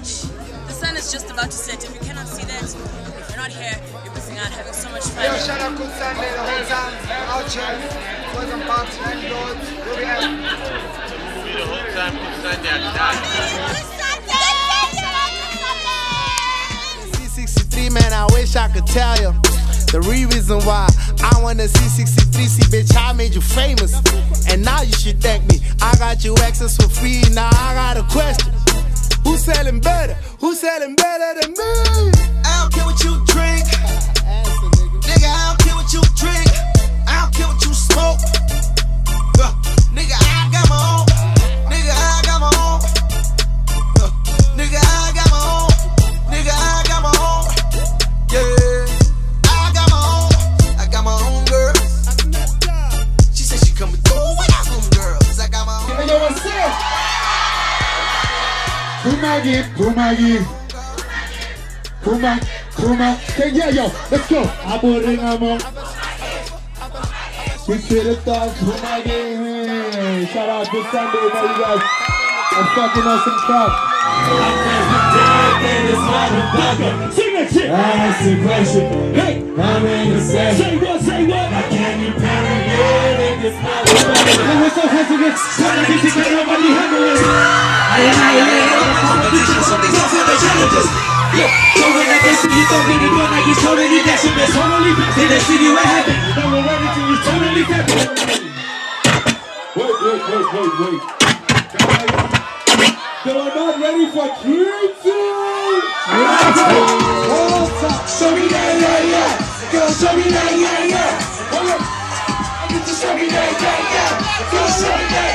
much. The sun is just about to set. If you cannot see that, if you're not here, you're missing out. Having so much fun. Yo, shout out Good Sunday, the whole time. Our church, boys and bucks, landlords, where we at? We the whole time, Good Sunday, I died. C-63, man, I wish I could tell you the real reason why I want a C-63. See, bitch, I made you famous, and now you should thank me. I got you access for free. Now I got a question: who's selling better? Who's selling better than me? I don't care what you drink, nigga. I don't care what you drink. I don't care what you smoke, nigga. I got my own, nigga. I got my own, nigga. I got my own, nigga. I got my own. Yeah, I got my own girls. She said she coming through with her own girls. I got my own girls. Kumagi, Kumagi, Kumagi, Kumagi. Yeah, yo, let's go. We feel it all, Kumagi. Shout out Good Sunday, you guys. That's fucking awesome stuff. Sing that shit! I asked a question. Hey! I'm in the set. Say what? Say what? I can't be paranoid in this motherfucker. Hey, what's up, how's it going? Trying to get you better, nobody handle it. I am competition, so these are the challenges. Look, so when I get to you, don't really good, like it's totally decimate. Totally bad, didn't see you what happened. Don't worry, everything is totally bad. Wait. Guys. They are not ready for kids! Show me that, yeah. Girl, show me that, yeah. Hold up. I get to show me that, yeah. Girl, show me that,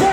yeah.